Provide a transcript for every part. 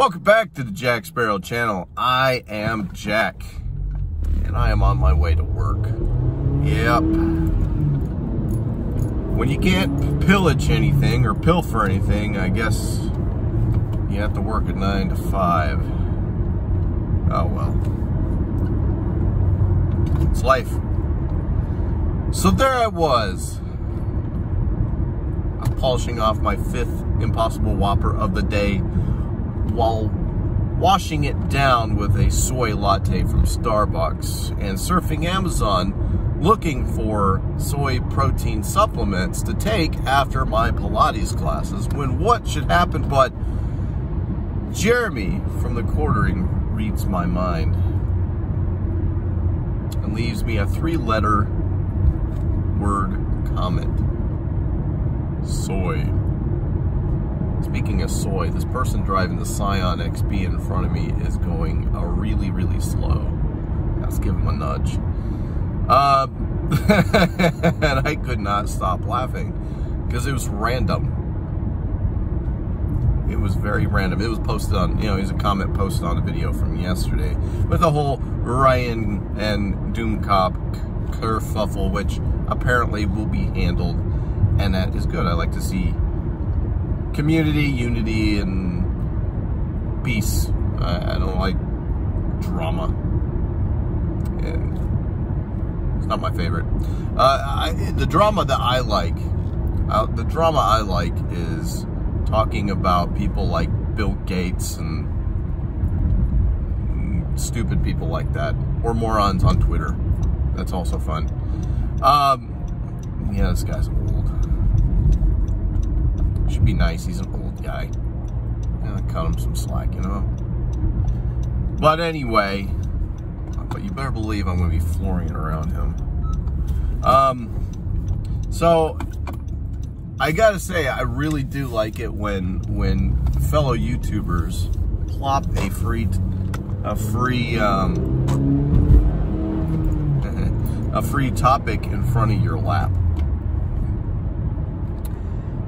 Welcome back to the Jack Sparrow channel. I am Jack, and I am on my way to work. Yep. When you can't pillage anything or pilfer anything, I guess you have to work at 9 to 5. Oh, well. It's life. So there I was. I'm polishing off my 5th Impossible Whopper of the day while washing it down with a soy latte from Starbucks and surfing Amazon looking for soy protein supplements to take after my Pilates classes, when what should happen but Jeremy from the Quartering reads my mind and leaves me a 3-letter word comment: soy. Speaking of soy, this person driving the Scion XB in front of me is going really slow. Let's give him a nudge. And I could not stop laughing because it was random. It was very random. It was posted on, it was a comment posted on a video from yesterday with the whole Ryan and Doom Cop kerfuffle, which apparently will be handled, and that is good. I like to see community, unity, and peace. I don't like drama. And it's not my favorite. The drama I like is talking about people like Bill Gates and stupid people like that, or morons on Twitter. That's also fun. Yeah, this guy's old. Should be nice. He's an old guy. I cut him some slack, But anyway, you better believe I'm going to be flooring it around him. So I gotta say, I really do like it when fellow YouTubers plop a free topic in front of your lap.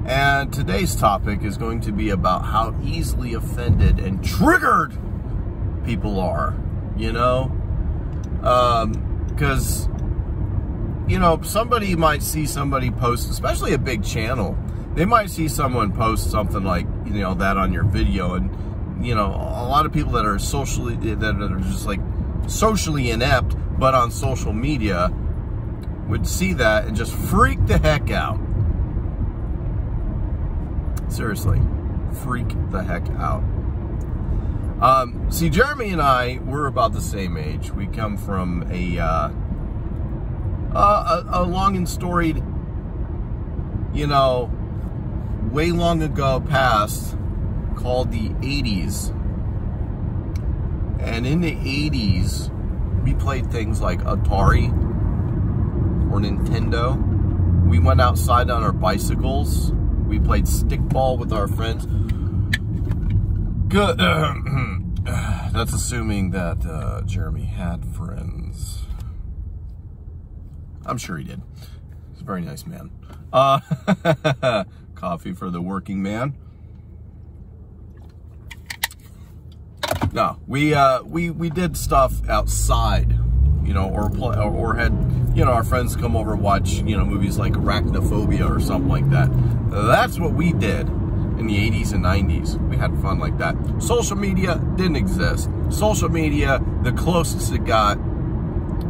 And today's topic is going to be about how easily offended and triggered people are, because, somebody might see somebody post, especially a big channel, they might see someone post something like, that on your video. And, a lot of people that are socially inept, but on social media would see that and just freak the heck out. Seriously, freak the heck out. See, Jeremy and I, we're about the same age. We come from a long and storied, way long ago past called the 80s. And in the 80s, we played things like Atari or Nintendo. We went outside on our bicycles. We played stickball with our friends. Good. That's assuming that Jeremy had friends. I'm sure he did. He's a very nice man. Coffee for the working man. No, we did stuff outside, or had our friends come over and watch movies like Arachnophobia or something like that. That's what we did in the 80s and 90s. We had fun like that. Social media didn't exist. Social media, the closest it got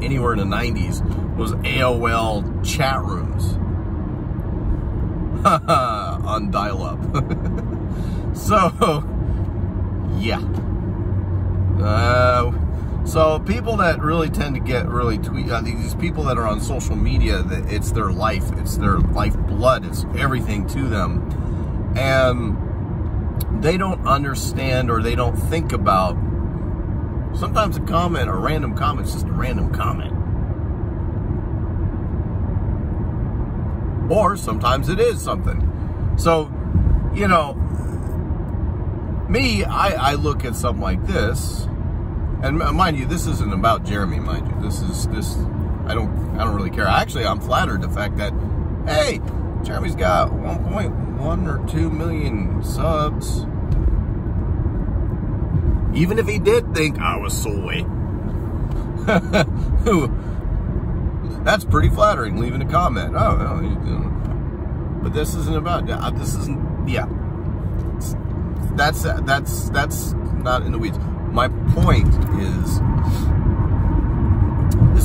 anywhere in the 90s was AOL chat rooms on dial-up. So yeah. So people that really tend to get really tweet, these people that are on social media, that it's their life, it's their lifeblood, it's everything to them, and they don't understand, or they don't think about, sometimes a comment, a random comment, is just a random comment, or sometimes it is something. So, me, I look at something like this. And mind you, this isn't about Jeremy, mind you. This is I don't really care. Actually, I'm flattered the fact that, hey, Jeremy's got 1.1 or 2 million subs. Even if he did think I was soy. That's pretty flattering, leaving a comment. I don't know. But this isn't about that. This isn't, yeah. That's not in the weeds. My point is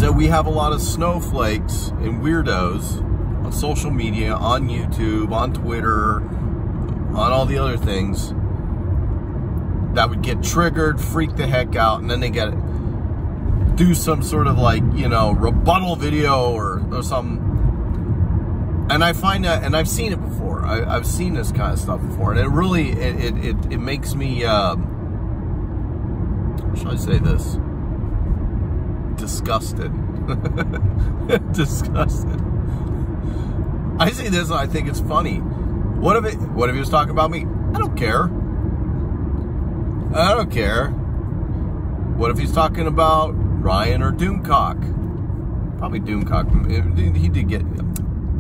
that we have a lot of snowflakes and weirdos on social media, on YouTube, on Twitter, on all the other things that would get triggered, freak the heck out, and then they get it, do some sort of like, you know, rebuttal video or something. And I find that, and I've seen it before. I've seen this kind of stuff before, and it really it makes me shall I say this? Disgusted. Disgusted. I see this and I think it's funny. What if he was talking about me? I don't care. I don't care. What if he's talking about Ryan or Doomcock? Probably Doomcock. He did get.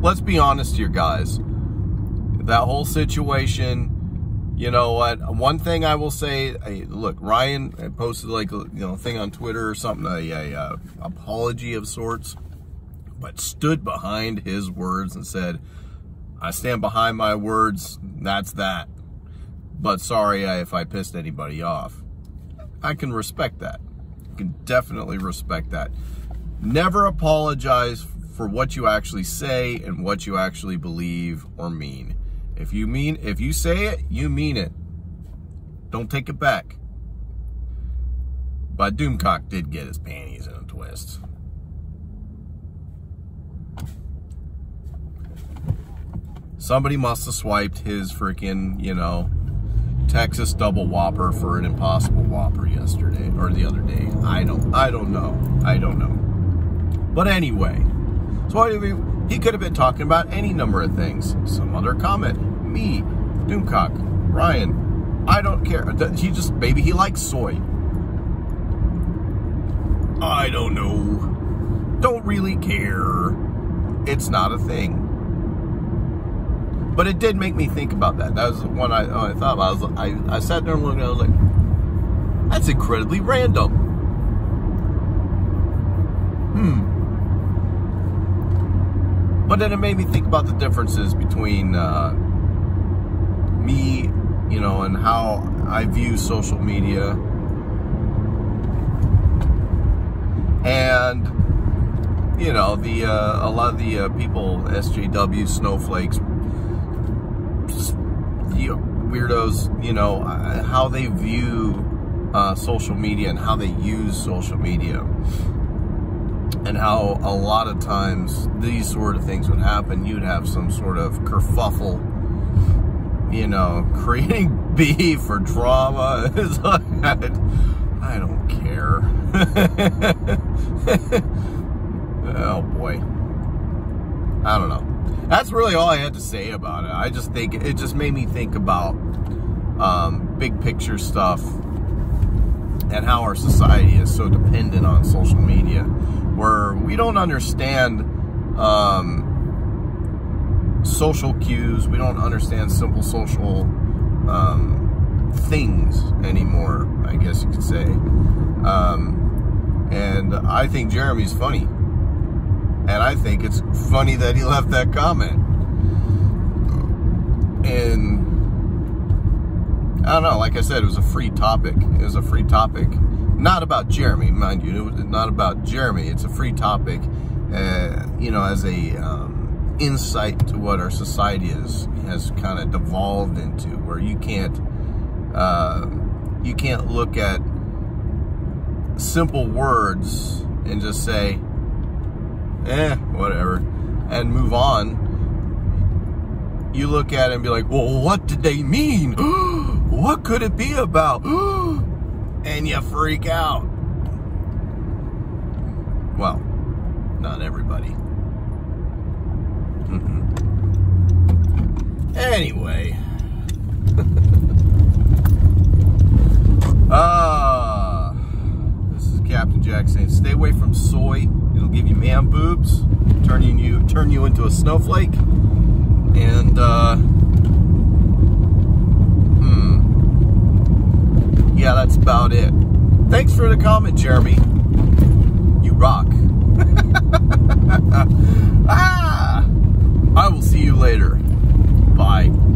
Let's be honest here, guys. That whole situation, you know what? One thing I will say, hey, look, Ryan posted like a thing on Twitter or something, a apology of sorts, but stood behind his words and said, I stand behind my words, that's that. But sorry if I pissed anybody off. I can respect that. I can definitely respect that. Never apologize for what you actually say and what you actually believe or mean. If you say it, you mean it. Don't take it back. But Doomcock did get his panties in a twist. Somebody must have swiped his freaking, Texas double whopper for an Impossible Whopper yesterday or the other day. I don't know. I don't know. But anyway. So he could have been talking about any number of things. Some other comment. Me, Doomcock, Ryan. I don't care. He just, maybe he likes soy. I don't know. Don't really care. It's not a thing. But it did make me think about that. That was the one I thought about. I sat there and looked and I was like, that's incredibly random. But then it made me think about the differences between me, and how I view social media and, the a lot of the people, SJW, snowflakes, just, weirdos, how they view social media and how they use social media. And how a lot of times these sort of things would happen. You'd have some sort of kerfuffle, creating beef or drama. It's like, I don't care. Oh boy. I don't know. That's really all I had to say about it. I just think it just made me think about big picture stuff and how our society is so dependent on social media, where we don't understand social cues. We don't understand simple social things anymore, I guess you could say. And I think Jeremy's funny. And I think it's funny that he left that comment. And I don't know, like I said, it was a free topic. It was a free topic. Not about Jeremy, mind you. It's not about Jeremy. It's a free topic, as a insight to what our society has kind of devolved into, where you can't look at simple words and just say, whatever, and move on. You look at it and be like, well, what did they mean? What could it be about? And you freak out. Well, not everybody. Anyway. This is Captain Jack saying, stay away from soy. It'll give you man boobs, turn you into a snowflake. And yeah, that's about it. Thanks for the comment, Jeremy. You rock. Ah! I will see you later. Bye.